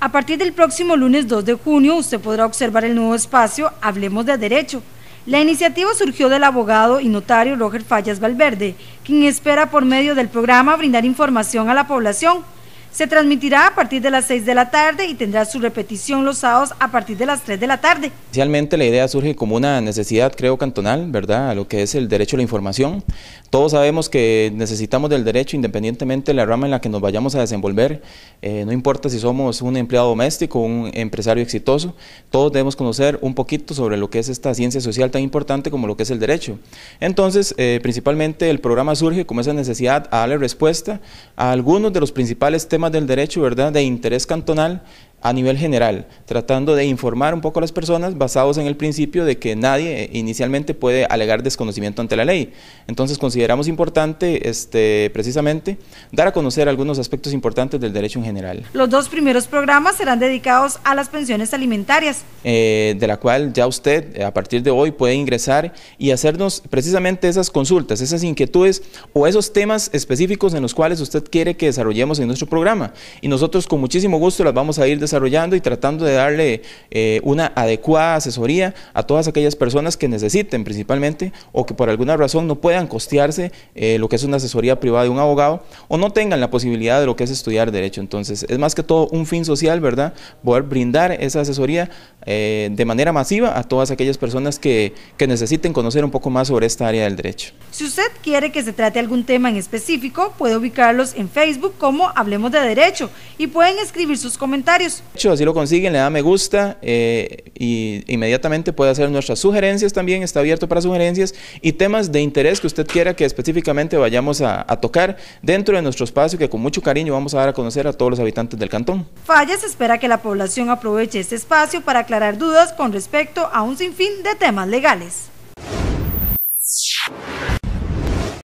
A partir del próximo lunes 2 de junio, usted podrá observar el nuevo espacio Hablemos de Derecho. La iniciativa surgió del abogado y notario Roger Fallas Valverde, quien espera por medio del programa brindar información a la población. Se transmitirá a partir de las 6 de la tarde y tendrá su repetición los sábados a partir de las 3 de la tarde. Inicialmente la idea surge como una necesidad, creo, cantonal, ¿verdad?, a lo que es el derecho a la información. Todos sabemos que necesitamos del derecho independientemente de la rama en la que nos vayamos a desenvolver, no importa si somos un empleado doméstico o un empresario exitoso, todos debemos conocer un poquito sobre lo que es esta ciencia social tan importante como lo que es el derecho. Entonces, principalmente el programa surge como esa necesidad a darle respuesta a algunos de los principales temas del derecho, ¿verdad?, de interés cantonal a nivel general, tratando de informar un poco a las personas basados en el principio de que nadie inicialmente puede alegar desconocimiento ante la ley. Entonces consideramos importante precisamente dar a conocer algunos aspectos importantes del derecho en general. Los dos primeros programas serán dedicados a las pensiones alimentarias, de la cual ya usted a partir de hoy puede ingresar y hacernos precisamente esas consultas, esas inquietudes o esos temas específicos en los cuales usted quiere que desarrollemos en nuestro programa, y nosotros con muchísimo gusto las vamos a ir desarrollando y tratando de darle una adecuada asesoría a todas aquellas personas que necesiten principalmente o que por alguna razón no puedan costearse lo que es una asesoría privada de un abogado o no tengan la posibilidad de lo que es estudiar derecho. Entonces es más que todo un fin social, ¿verdad?, poder brindar esa asesoría de manera masiva a todas aquellas personas que necesiten conocer un poco más sobre esta área del derecho. Si usted quiere que se trate algún tema en específico, puede ubicarlos en Facebook como Hablemos de Derecho y pueden escribir sus comentarios. Así lo consiguen, le da me gusta y inmediatamente puede hacer nuestras sugerencias también, está abierto para sugerencias y temas de interés que usted quiera que específicamente vayamos a tocar dentro de nuestro espacio que con mucho cariño vamos a dar a conocer a todos los habitantes del cantón. Fallas espera que la población aproveche este espacio para aclarar dudas con respecto a un sinfín de temas legales.